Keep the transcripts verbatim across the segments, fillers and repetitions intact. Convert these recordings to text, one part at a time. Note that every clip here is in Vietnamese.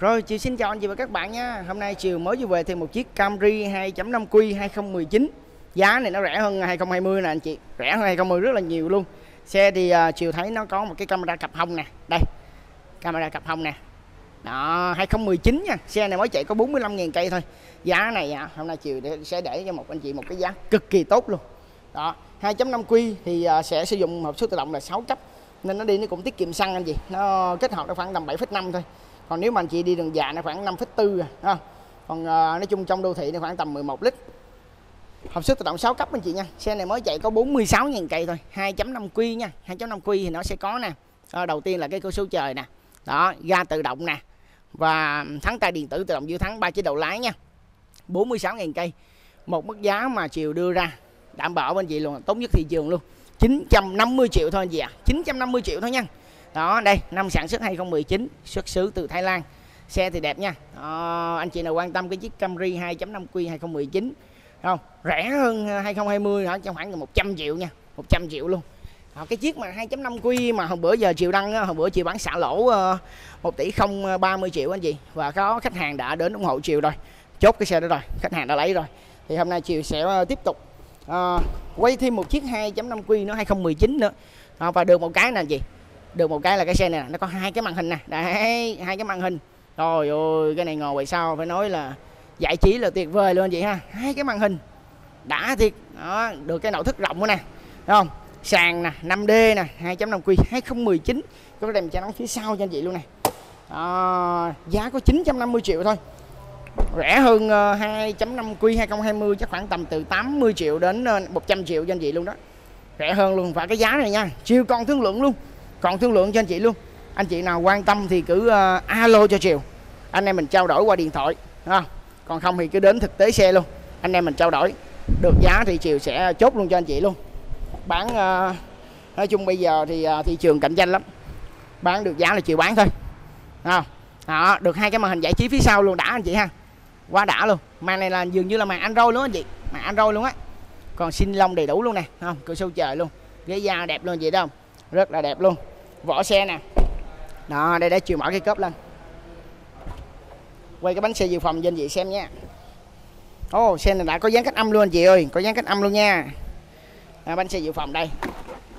Rồi, Triều xin chào anh chị và các bạn nha. Hôm nay Triều mới về thêm một chiếc Camry hai chấm năm Q hai không một chín. Giá này nó rẻ hơn hai không hai không nè anh chị. Rẻ hơn hai không một không rất là nhiều luôn. Xe thì uh, Triều thấy nó có một cái camera cặp hông nè. Đây, camera cặp hông nè. Đó, hai không một chín nha. Xe này mới chạy có bốn mươi lăm nghìn cây thôi. Giá này à, hôm nay Triều để, sẽ để cho một anh chị một cái giá cực kỳ tốt luôn. Đó, hai chấm năm Q thì uh, sẽ sử dụng hộp số tự động là sáu cấp. Nên nó đi nó cũng tiết kiệm xăng anh chị. Nó kết hợp nó khoảng tầm bảy phẩy năm thôi. Còn nếu mà anh chị đi đường dài nó khoảng năm phẩy bốn à. Còn uh, nói chung trong đô thị nó khoảng tầm mười một lít. Hộp số tự động sáu cấp anh chị nha. Xe này mới chạy có bốn mươi sáu nghìn cây thôi. hai chấm năm Q nha. hai chấm năm Q thì nó sẽ có nè. À, đầu tiên là cái cửa sổ trời nè. Đó, ga tự động nè. Và thắng tay điện tử tự động giữ thắng, ba chế độ lái nha. bốn mươi sáu nghìn cây. Một mức giá mà Triều đưa ra đảm bảo bên chị luôn, tốt nhất thị trường luôn. chín trăm năm mươi triệu thôi anh chị ạ. À. chín trăm năm mươi triệu thôi nha. Đó, đây, năm sản xuất hai không một chín, xuất xứ từ Thái Lan. Xe thì đẹp nha. Đó, anh chị nào quan tâm cái chiếc Camry hai chấm năm Q hai không một chín không? Rẻ hơn hai không hai không hả? Trong khoảng một trăm triệu nha, một trăm triệu luôn. Đó, cái chiếc mà hai chấm năm Q mà hôm bữa giờ Triều đăng, hồi bữa Triều bán xả lỗ một tỷ không ba mươi triệu anh chị, và có khách hàng đã đến ủng hộ Triều rồi. Chốt cái xe đó rồi, khách hàng đã lấy rồi. Thì hôm nay Triều sẽ tiếp tục à, quay thêm một chiếc hai chấm năm Q nữa, hai không một chín nữa. À, và được một cái nè anh chị. Được một cái là cái xe này nó có hai cái màn hình nè. Đấy, hai cái màn hình. Trời ơi, cái này ngồi về sau phải nói là giải trí là tuyệt vời luôn vậy ha. Hai cái màn hình đã thiệt. Đó, được cái nội thất rộng nữa nè. Đúng không? Sàn nè, năm D nè, hai chấm năm Q hai không một chín. Có đèn che nắng phía sau cho anh chị luôn nè. Đó, giá có chín trăm năm mươi triệu thôi. Rẻ hơn hai chấm năm Q hai không hai không chắc khoảng tầm từ tám mươi triệu đến một trăm triệu cho anh chị luôn đó. Rẻ hơn luôn, và cái giá này nha, Triều còn thương lượng luôn. Còn thương lượng cho anh chị luôn. Anh chị nào quan tâm thì cứ uh, alo cho Triều. Anh em mình trao đổi qua điện thoại à. Còn không thì cứ đến thực tế xe luôn. Anh em mình trao đổi. Được giá thì Triều sẽ chốt luôn cho anh chị luôn. Bán uh, nói chung bây giờ thì uh, thị trường cạnh tranh lắm. Bán được giá là Triều bán thôi à. Đó, được hai cái màn hình giải trí phía sau luôn, đã anh chị ha. Quá đã luôn. Màn này là dường như là màn Android luôn anh chị. Màn Android luôn á. Còn xi lông đầy đủ luôn nè, không? Cửa sổ trời luôn. Ghế da đẹp luôn vậy đó không? Rất là đẹp luôn. Vỏ xe nè. Đó, đây để Triều mở cái cốp lên. Quay cái bánh xe dự phòng cho anh chị xem nha. Ô, oh, xe này đã có dán cách âm luôn anh chị ơi. Có dán cách âm luôn nha. À, bánh xe dự phòng đây.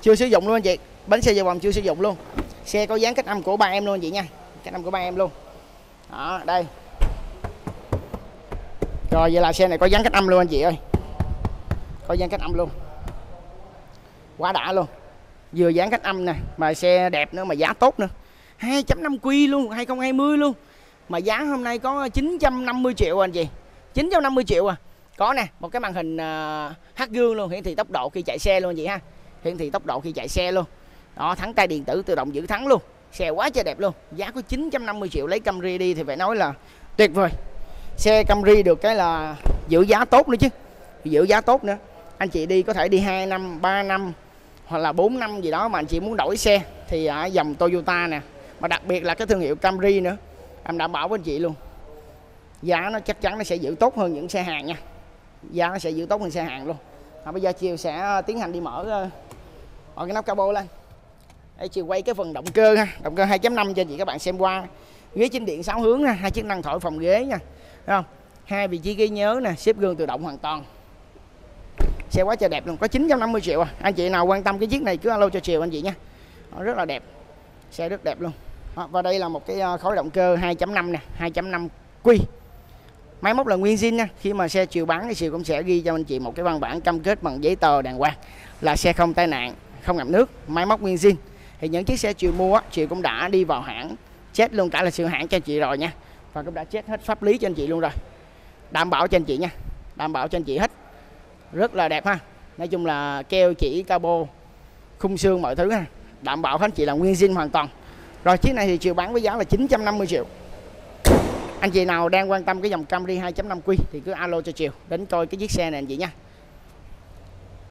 Chưa sử dụng luôn anh chị. Bánh xe dự phòng chưa sử dụng luôn. Xe có dán cách âm của ba em luôn anh chị nha. Cách âm của ba em luôn. Đó, đây. Rồi, vậy là xe này có dán cách âm luôn anh chị ơi. Có dán cách âm luôn. Quá đã luôn. Vừa dán cách âm nè, mà xe đẹp nữa, mà giá tốt nữa. hai chấm năm Q luôn, hai không hai không luôn. Mà giá hôm nay có chín trăm năm mươi triệu anh chị. chín trăm năm mươi triệu à. Có nè, một cái màn hình hát gương luôn, hiển thị tốc độ khi chạy xe luôn anh chị ha. Hiển thị tốc độ khi chạy xe luôn. Đó, thắng tay điện tử tự động giữ thắng luôn. Xe quá trời đẹp luôn. Giá có chín trăm năm mươi triệu, lấy Camry đi thì phải nói là tuyệt vời. Xe Camry được cái là giữ giá tốt nữa chứ. Giữ giá tốt nữa. Anh chị đi có thể đi hai năm, ba năm hoặc là bốn năm gì đó mà anh chị muốn đổi xe thì ở dòng Toyota nè, mà đặc biệt là cái thương hiệu Camry nữa, em đảm bảo với anh chị luôn, giá nó chắc chắn nó sẽ giữ tốt hơn những xe hàng nha. Giá nó sẽ giữ tốt hơn xe hàng luôn. À, bây giờ Triều sẽ tiến hành đi mở, mở cái nắp cabo lên để Triều quay cái phần động cơ ha. Động cơ hai chấm năm cho anh chị các bạn xem qua. Ghế chính điện sáu hướng ha, hai chức năng thổi phòng ghế nha, thấy không? Hai vị trí ghế nhớ nè, xếp gương tự động hoàn toàn. Xe quá trời đẹp luôn, có chín trăm năm mươi triệu à. Anh chị nào quan tâm cái chiếc này cứ alo cho Triều anh chị nha. Đó, rất là đẹp. Xe rất đẹp luôn. Đó, và đây là một cái khối động cơ hai chấm năm nè, hai chấm năm Q. Máy móc là nguyên zin nha. Khi mà xe Triều bán thì Triều cũng sẽ ghi cho anh chị một cái văn bản cam kết bằng giấy tờ đàng hoàng là xe không tai nạn, không ngập nước, máy móc nguyên zin. Thì những chiếc xe Triều mua á, Triều cũng đã đi vào hãng, check luôn cả là sự hãng cho anh chị rồi nha. Và cũng đã check hết pháp lý cho anh chị luôn rồi. Đảm bảo cho anh chị nha. Đảm bảo cho anh chị hết. Rất là đẹp ha. Nói chung là keo chỉ cabo, khung xương mọi thứ ha, đảm bảo hết chị là nguyên zin hoàn toàn. Rồi chiếc này thì Triều bán với giá là chín trăm năm mươi triệu. Anh chị nào đang quan tâm cái dòng Camry hai chấm năm Q thì cứ alo cho Triều đến coi cái chiếc xe này anh chị nha.